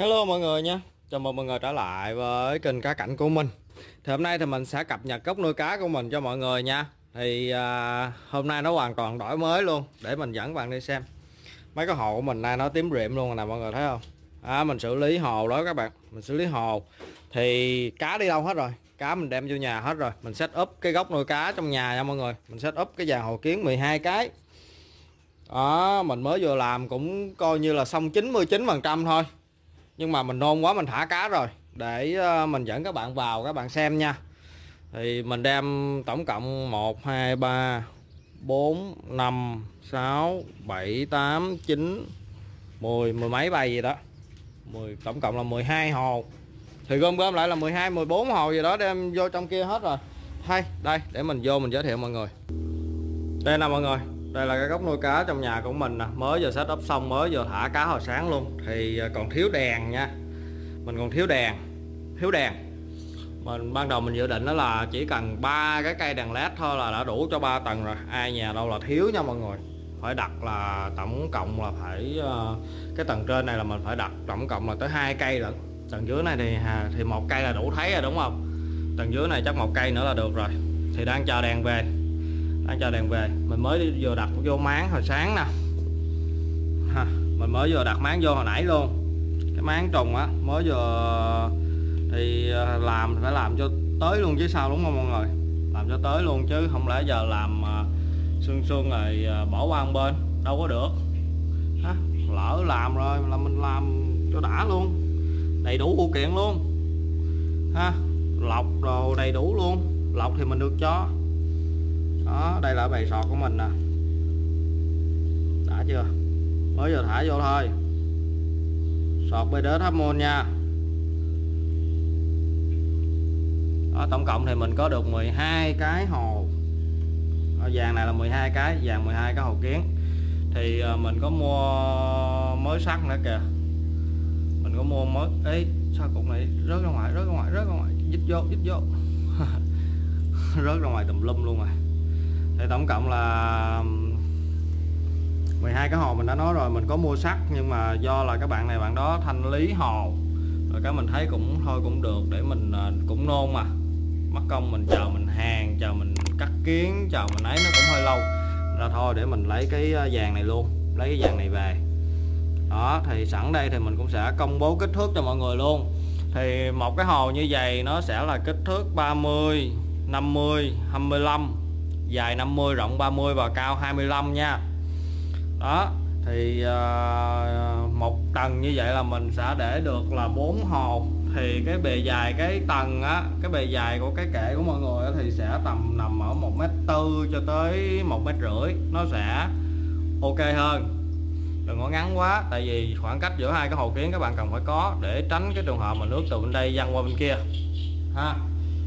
Hello mọi người nha, chào mừng mọi người trở lại với kênh cá cảnh của mình. Thì hôm nay thì mình sẽ cập nhật góc nuôi cá của mình cho mọi người nha. Thì hôm nay nó hoàn toàn đổi mới luôn, để mình dẫn bạn đi xem. Mấy cái hồ của mình nay nó tím rệm luôn nè mọi người thấy không? Mình xử lý hồ đó các bạn, mình xử lý hồ. Thì cá đi đâu hết rồi, cá mình đem vô nhà hết rồi. Mình set up cái góc nuôi cá trong nhà nha mọi người. Mình set up cái dàn hồ kiến 12 cái. Đó, mình mới vừa làm cũng coi như là xong 99% thôi. Nhưng mà mình nôn quá mình thả cá rồi. Để mình dẫn các bạn vào các bạn xem nha. Thì mình đem tổng cộng 1, 2, 3, 4, 5, 6, 7, 8, 9, 10, mười mấy bầy gì đó, 10, tổng cộng là 12 hồ. Thì gom lại là 12, 14 hồ gì đó đem vô trong kia hết rồi. Hay, đây để mình vô mình giới thiệu mọi người. Đây nè mọi người, đây là cái góc nuôi cá trong nhà của mình nè, mới vừa set up xong, mới vừa thả cá hồi sáng luôn. Thì còn thiếu đèn nha, mình còn thiếu đèn. Mình ban đầu mình dự định đó là chỉ cần 3 cái cây đèn led thôi là đã đủ cho 3 tầng rồi. Ai nhà đâu là thiếu nha mọi người, phải đặt là tổng cộng là phải, cái tầng trên này là mình phải đặt tổng cộng là tới 2 cây rồi. Tầng dưới này thì 1 cây là đủ thấy rồi đúng không? Tầng dưới này chắc 1 cây nữa là được rồi. Thì đang chờ đèn về. Mình mới vừa đặt vô máng hồi sáng nè. Mình mới vừa đặt máng vô hồi nãy luôn. Cái máng trùng á, mới vừa thì phải làm cho tới luôn chứ sao đúng không mọi người? Làm cho tới luôn chứ không lẽ giờ làm sương rồi bỏ qua một bên, đâu có được. Lỡ làm rồi là mình làm cho đã luôn. Đầy đủ phụ kiện luôn. Lọc đồ đầy đủ luôn. Lọc thì mình được cho. Đó, đây là bầy sọt của mình nè. Đã chưa? Mới giờ thả vô thôi. Sọt BDS Hormone nha. Đó, tổng cộng thì mình có được 12 cái hồ. Đó, vàng này là 12 cái, vàng 12 cái hồ kiến. Thì mình có mua mới sắt nữa kìa. Mình có mua mới. Ê, sao cục này rớt ra ngoài. Dít vô. Rớt ra ngoài tùm lum luôn rồi. Thì tổng cộng là 12 cái hồ mình đã nói rồi. Mình có mua sắt nhưng mà do là các bạn này bạn đó thanh lý hồ rồi, cái mình thấy cũng thôi cũng được, để mình cũng nôn mà mất công mình chờ mình hàng, chờ mình cắt kiến, chờ mình ấy nó cũng hơi lâu ra. Thôi để mình lấy cái vàng này luôn, lấy cái vàng này về. Đó, thì sẵn đây thì mình cũng sẽ công bố kích thước cho mọi người luôn. Thì một cái hồ như vậy nó sẽ là kích thước 30, 50, 25, dài 50, rộng 30 và cao 25 nha. Đó, thì một tầng như vậy là mình sẽ để được là 4 hồ. Thì cái bề dài cái tầng á, cái bề dài của cái kệ của mọi người thì sẽ tầm nằm ở 1m4 cho tới 1m rưỡi, nó sẽ ok hơn. Đừng có ngắn quá, tại vì khoảng cách giữa hai cái hồ kiến các bạn cần phải có, để tránh cái trường hợp mà nước từ bên đây văng qua bên kia ha.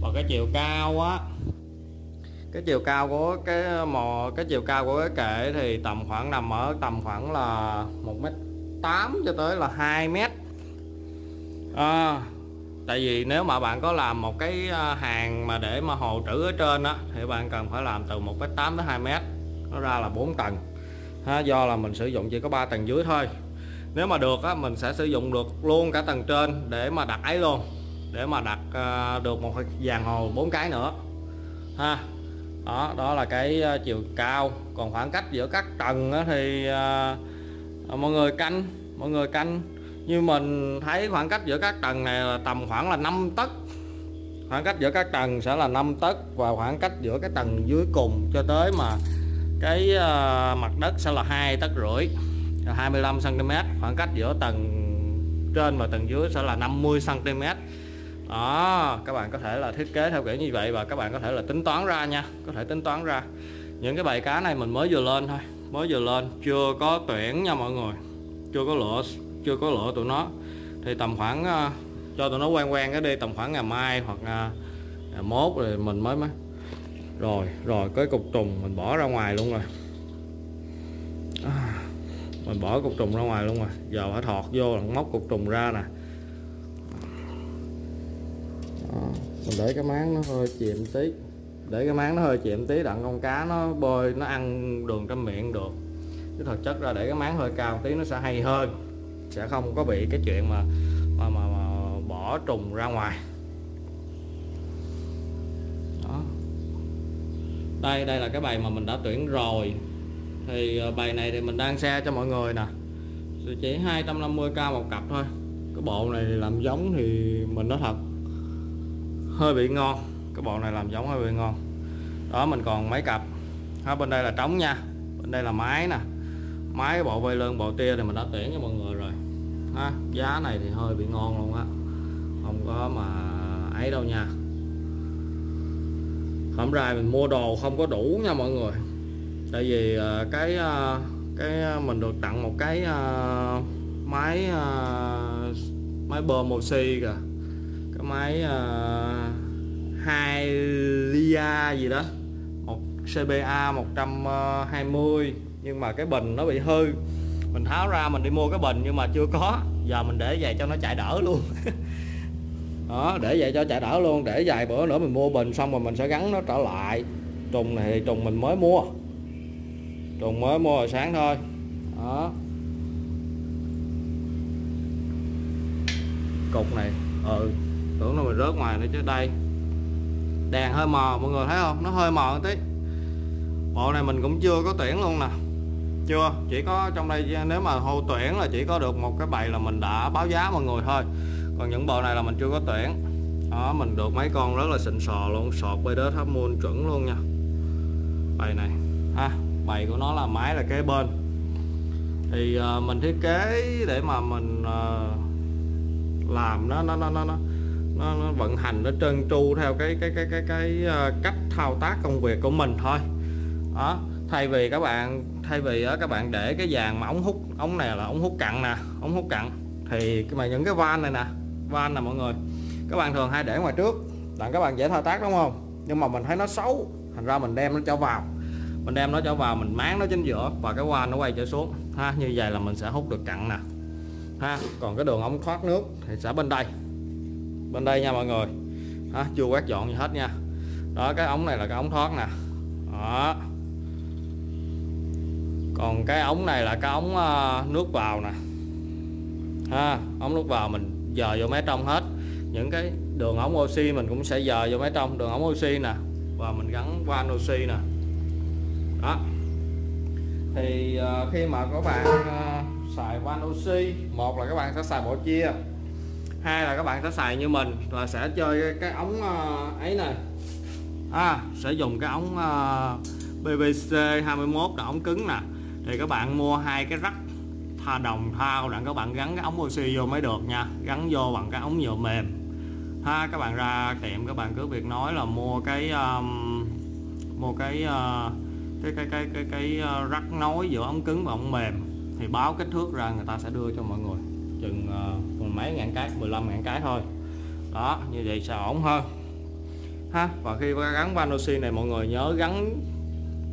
Và cái chiều cao á, cái chiều cao của cái kệ thì tầm khoảng nằm ở tầm khoảng là 1m8 cho tới là 2m. Tại vì nếu mà bạn có làm một cái hàng mà để mà hồ trữ ở trên á thì bạn cần phải làm từ 1m8 tới 2m, nó ra là 4 tầng. Do là mình sử dụng chỉ có 3 tầng dưới thôi. Nếu mà được á mình sẽ sử dụng được luôn cả tầng trên để mà đặt ấy luôn, để mà đặt được một dàn hồ 4 cái nữa ha. Đó là cái chiều cao. Còn khoảng cách giữa các tầng thì mọi người canh như mình thấy khoảng cách giữa các tầng này là tầm khoảng là 5 tấc. Khoảng cách giữa các tầng sẽ là 5 tấc, và khoảng cách giữa cái tầng dưới cùng cho tới mà cái mặt đất sẽ là 2,5 tấc, 25 cm. Khoảng cách giữa tầng trên và tầng dưới sẽ là 50 cm. Đó, các bạn có thể là thiết kế theo kiểu như vậy và các bạn có thể là tính toán ra nha, có thể tính toán ra. Những cái bầy cá này mình mới vừa lên thôi, chưa có tuyển nha mọi người, chưa có lựa tụi nó. Thì tầm khoảng cho tụi nó quen cái đi, tầm khoảng ngày mai hoặc ngày mốt rồi mình mới rồi cái cục trùng mình bỏ ra ngoài luôn rồi. Mình bỏ cục trùng ra ngoài luôn rồi, giờ phải thọt vô là móc cục trùng ra nè. Mình để cái máng nó hơi chìm tí, đặng con cá nó bơi nó ăn đường trong miệng được. Chứ thật chất ra để cái máng hơi cao tí nó sẽ hay hơn, sẽ không có bị cái chuyện mà bỏ trùng ra ngoài. Đó. Đây là cái bài mà mình đã tuyển rồi. Thì bài này thì mình đang share cho mọi người nè. Chỉ 250k một cặp thôi. Cái bộ này làm giống thì mình nói thật hơi bị ngon. Cái bộ này làm giống hơi bị ngon. Đó, mình còn mấy cặp. Đó, bên đây là trống nha. Bên đây là máy nè. Máy bộ vây lưng, bộ tia thì mình đã tuyển cho mọi người rồi. Ha, giá này thì hơi bị ngon luôn á. Không có mà ấy đâu nha. Hôm nay mình mua đồ không có đủ nha mọi người. Tại vì cái mình được tặng một cái máy bơm oxy kìa. Cái máy Hylia gì đó, một CBA 120, nhưng mà cái bình nó bị hư. Mình tháo ra mình đi mua cái bình nhưng mà chưa có. Giờ mình để vậy cho nó chạy đỡ luôn. Đó, để vậy cho chạy đỡ luôn, để vài bữa nữa mình mua bình xong rồi mình sẽ gắn nó trở lại. Trùng này thì trùng mình mới mua. Trùng mới mua hồi sáng thôi. Đó. Cục này, tưởng nó mình rớt ngoài nữa chứ đây. Đèn hơi mờ mọi người thấy không? Nó hơi mờ một tí. Bộ này mình cũng chưa có tuyển luôn nè. Chưa, chỉ có trong đây nếu mà hô tuyển là chỉ có được một cái bầy là mình đã báo giá mọi người thôi. Còn những bộ này là mình chưa có tuyển. Đó, mình được mấy con rất là xịn sò luôn, sọt BDH Moon chuẩn luôn nha. Bầy này ha, bầy của nó là máy là kế bên. Thì mình thiết kế để mà mình làm nó vận hành nó trơn tru theo cái cách thao tác công việc của mình thôi. Đó, thay vì các bạn để cái dàn mà ống này là ống hút cặn nè, ống hút cặn thì mà những cái van này nè, van nè mọi người, các bạn thường hay để ngoài trước đặng các bạn dễ thao tác đúng không? Nhưng mà mình thấy nó xấu, thành ra mình đem nó cho vào, mình máng nó chính giữa và cái van nó quay trở xuống ha. Như vậy là mình sẽ hút được cặn nè ha. Còn cái đường ống thoát nước thì sẽ bên đây, nha mọi người ha, chưa quét dọn gì hết nha. Đó, cái ống này là cái ống thoát nè. Đó, còn cái ống này là cái ống nước vào nè ha. Ống nước vào mình dời vô máy trong hết. Những cái đường ống oxy mình cũng sẽ dời vô máy trong, đường ống oxy nè, và mình gắn van oxy nè. Đó, thì khi mà các bạn xài van oxy, một là các bạn sẽ xài bộ chia, hai là các bạn sẽ xài như mình là sẽ chơi cái ống ấy này. Sẽ dùng cái ống PVC 21 là ống cứng nè. Thì các bạn mua hai cái rắc tha đồng thao là các bạn gắn cái ống oxy vô mới được nha. Gắn vô bằng cái ống nhựa mềm ha. Các bạn ra tiệm các bạn cứ việc nói là mua cái rắc nối giữa ống cứng và ống mềm, thì báo kích thước ra người ta sẽ đưa cho mọi người chừng mấy ngàn cái, 15.000 cái thôi. Đó, như vậy sẽ ổn hơn ha. Và khi gắn van oxy này mọi người nhớ gắn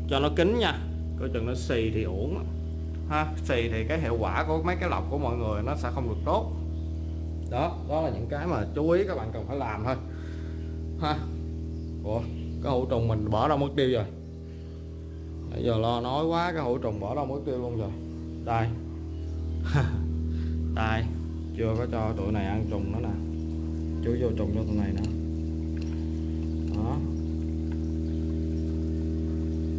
cho nó kín nha, coi chừng nó xì thì uổng ha. Xì thì cái hiệu quả của mấy cái lọc của mọi người nó sẽ không được tốt. Đó, đó là những cái mà chú ý các bạn cần phải làm thôi ha. Ủa, cái hũ trùng mình bỏ đâu mất tiêu rồi. Nãy giờ lo nói quá, cái hũ trùng bỏ đâu mất tiêu luôn rồi. Đây đây, chưa có cho tụi này ăn trùng nữa nè. Chú vô trùng cho tụi này nữa. Đó,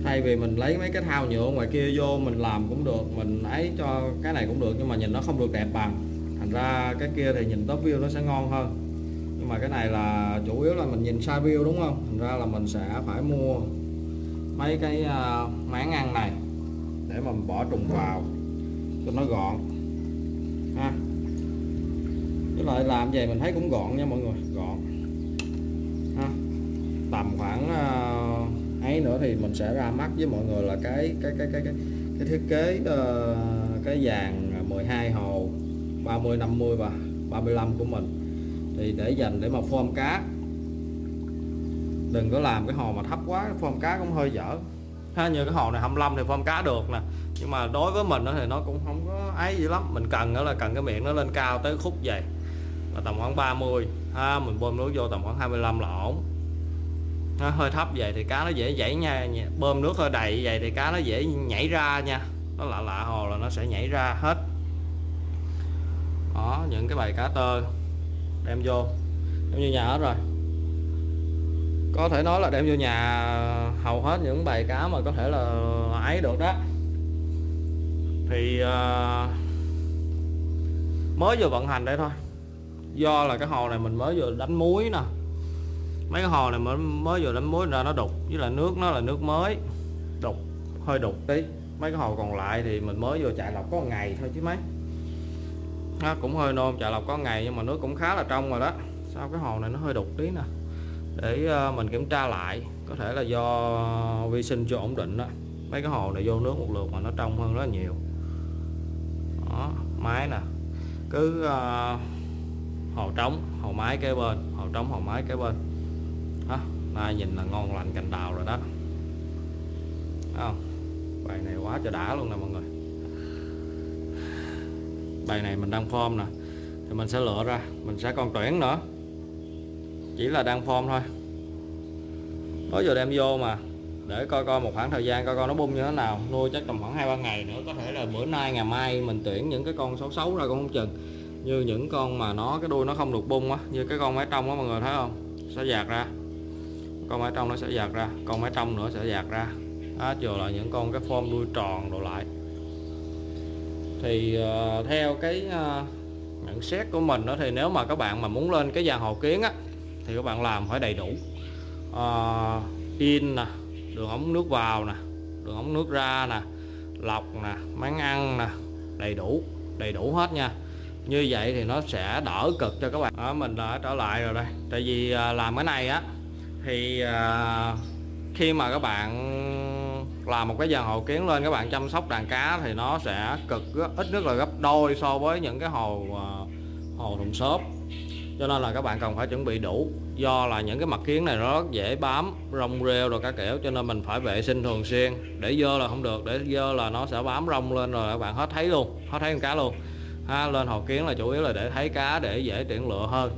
thay vì mình lấy mấy cái thao nhựa ngoài kia vô mình làm cũng được, mình ấy cho cái này cũng được, nhưng mà nhìn nó không được đẹp bằng, thành ra cái kia thì nhìn top view nó sẽ ngon hơn. Nhưng mà cái này là chủ yếu là mình nhìn side view đúng không, thành ra là mình sẽ phải mua mấy cái máng ăn này để mà mình bỏ trùng vào cho nó gọn ha. Với lại làm vậy mình thấy cũng gọn nha mọi người, gọn ha. Tầm khoảng ấy nữa thì mình sẽ ra mắt với mọi người là cái thiết kế cái dàn 12 hồ 30 50 và 35 của mình, thì để dành để mà form cá. Đừng có làm cái hồ mà thấp quá, form cá cũng hơi dở ha. Như cái hồ này 25 thì form cá được nè, nhưng mà đối với mình thì nó cũng không có ấy gì lắm. Mình cần đó là cần cái miệng nó lên cao tới khúc vậy, là tầm khoảng 30 ha. Mình bơm nước vô tầm khoảng 25 là ổn. Nó hơi thấp vậy thì cá nó dễ dãy nha, bơm nước hơi đầy vậy thì cá nó dễ nhảy ra nha. Nó lạ lạ hồ là nó sẽ nhảy ra hết. Đó, những cái bầy cá tơ đem vô, đem vô nhà hết rồi. Có thể nói là đem vô nhà hầu hết những bầy cá mà có thể là ấy được đó. Thì mới vừa vận hành đây thôi, do là cái hồ này mình mới vừa đánh muối nè, mấy cái hồ này mới vừa đánh muối ra nó đục, với là nước nó là nước mới, đục hơi đục tí. Mấy cái hồ còn lại thì mình mới vừa chạy lọc có ngày thôi chứ mấy, nó cũng hơi nôn. Chạy lọc có ngày nhưng mà nước cũng khá là trong rồi đó. Sao cái hồ này nó hơi đục tí nè, để mình kiểm tra lại, có thể là do vi sinh chưa ổn định đó. Mấy cái hồ này vô nước một lượt mà nó trong hơn rất là nhiều đó. Máy nè, cứ hồ trống hồ máy kế bên, hồ trống hồ máy kế bên đó. Nay nhìn là ngon lành cành đào rồi đó, không? Bài này quá trời đã luôn nè mọi người. Bài này mình đang form nè, thì mình sẽ lựa ra, mình sẽ còn tuyển nữa, chỉ là đang form thôi. Mới giờ đem vô mà, để coi coi một khoảng thời gian coi coi nó bung như thế nào. Nuôi chắc tầm khoảng 2-3 ngày nữa, có thể là bữa nay ngày mai mình tuyển những cái con xấu xấu ra cũng không chừng. Như những con mà nó cái đuôi nó không được bung á, như cái con mái trong đó mọi người thấy không, sẽ dạt ra. Con mái trong nó sẽ dạt ra, con mái trong nữa sẽ dạt ra. À, trừ lại những con cái form đuôi tròn đồ lại. Thì theo cái nhận xét của mình đó, thì nếu mà các bạn mà muốn lên cái dàn hồ kiến á, thì các bạn làm phải đầy đủ in nè, đường ống nước vào nè, đường ống nước ra nè, lọc nè, máng ăn nè, đầy đủ hết nha. Như vậy thì nó sẽ đỡ cực cho các bạn. Đó, mình đã trở lại rồi đây. Tại vì làm cái này á, thì khi mà các bạn làm một cái dàn hồ kiến lên, các bạn chăm sóc đàn cá thì nó sẽ cực, ít nhất là gấp đôi so với những cái hồ thùng xốp. Cho nên là các bạn cần phải chuẩn bị đủ, do là những cái mặt kiến này nó rất dễ bám rong rêu rồi các kiểu, cho nên mình phải vệ sinh thường xuyên. Để dơ là không được, để dơ là nó sẽ bám rong lên rồi các bạn hết thấy luôn, hết thấy con cá luôn ha. Lên hồ kiến là chủ yếu là để thấy cá, để dễ tuyển lựa hơn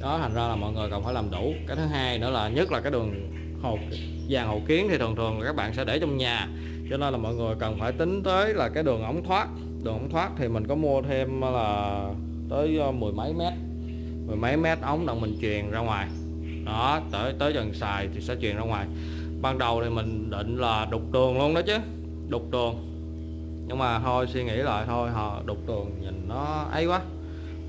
đó. Thành ra là mọi người cần phải làm đủ. Cái thứ hai nữa là, nhất là cái đường dàn hồ kiến thì thường thường là các bạn sẽ để trong nhà, cho nên là mọi người cần phải tính tới là cái đường ống thoát. Đường ống thoát thì mình có mua thêm là tới mười mấy mét ống đồng mình truyền ra ngoài đó, tới dần xài thì sẽ truyền ra ngoài. Ban đầu thì mình định là đục tường luôn đó chứ, đục tường, nhưng mà thôi suy nghĩ lại thôi, đục tường nhìn nó ấy quá,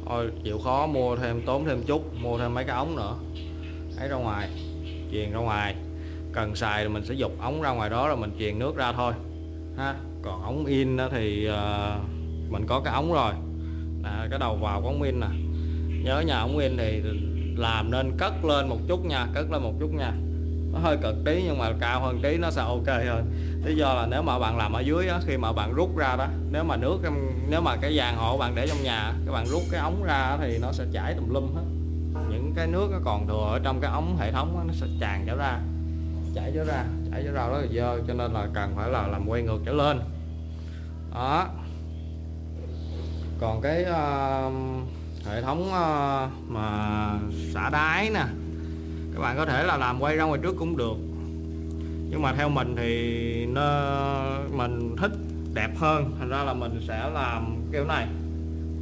thôi chịu khó mua thêm, tốn thêm chút, mua thêm mấy cái ống nữa ấy ra ngoài, truyền ra ngoài. Cần xài thì mình sẽ dục ống ra ngoài đó rồi mình truyền nước ra thôi ha. Còn ống in thì mình có cái ống rồi à, cái đầu vào của ống in nè. Nhớ nhà ống in thì làm nên cất lên một chút nha, cất lên một chút nha. Nó hơi cực tí nhưng mà cao hơn tí nó sẽ ok hơn. Lý do là nếu mà bạn làm ở dưới đó, khi mà bạn rút ra đó, nếu mà cái dàn hộ bạn để trong nhà, các bạn rút cái ống ra thì nó sẽ chảy tùm lum hết. Những cái nước nó còn thừa ở trong cái ống hệ thống đó, nó sẽ tràn chảy ra rất là dơ, cho nên là cần phải là làm quay ngược trở lên đó. Còn cái hệ thống mà xả đáy nè, các bạn có thể là làm quay ra ngoài trước cũng được, nhưng mà theo mình thì mình thích đẹp hơn, thành ra là mình sẽ làm kiểu này.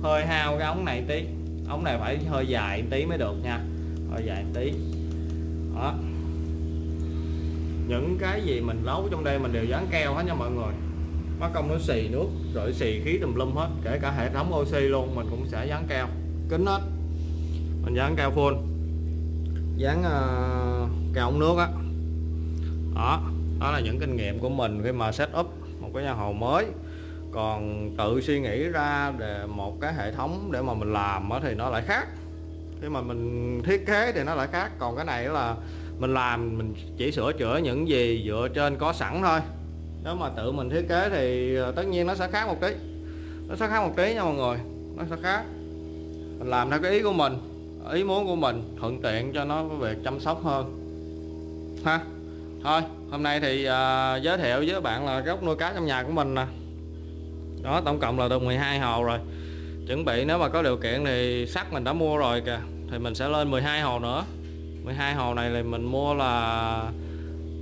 Hơi hao cái ống này tí, ống này phải hơi dài tí mới được nha, hơi dài tí đó. Những cái gì mình nấu trong đây mình đều dán keo hết nha mọi người, mất công nó xì nước rồi xì khí tùm lum hết. Kể cả hệ thống oxy luôn mình cũng sẽ dán keo kính hết, mình dán keo full, dán keo ống nước á đó. Đó là những kinh nghiệm của mình khi mà set up một cái nhà hồ mới. Còn tự suy nghĩ ra để một cái hệ thống để mà mình làm thì nó lại khác, khi mà mình thiết kế thì nó lại khác. Còn cái này là mình làm, mình chỉ sửa chữa những gì dựa trên có sẵn thôi. Nếu mà tự mình thiết kế thì tất nhiên nó sẽ khác một tí, nó sẽ khác một tí nha mọi người, nó sẽ khác. Mình làm theo cái ý của mình, ý muốn của mình, thuận tiện cho nó việc chăm sóc hơn ha. Thôi hôm nay thì giới thiệu với các bạn là cái ốc nuôi cá trong nhà của mình nè đó. Tổng cộng là được 12 hồ rồi. Chuẩn bị nếu mà có điều kiện thì sắt mình đã mua rồi kìa, thì mình sẽ lên 12 hồ nữa. 12 hồ này là mình mua là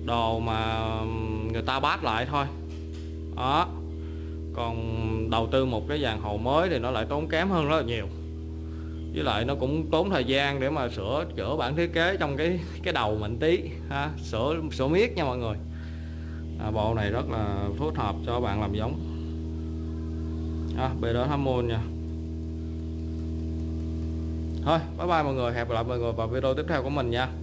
đồ mà người ta bát lại thôi đó. Còn đầu tư một cái dàn hồ mới thì nó lại tốn kém hơn rất là nhiều Với lại nó cũng tốn thời gian để mà sửa chữa bản thiết kế trong cái đầu mình tí ha, sửa miết nha mọi người. Bộ này rất là phù hợp cho bạn làm giống bê đỡ tham môn nha. Thôi bye bye mọi người, hẹn gặp lại mọi người vào video tiếp theo của mình nha.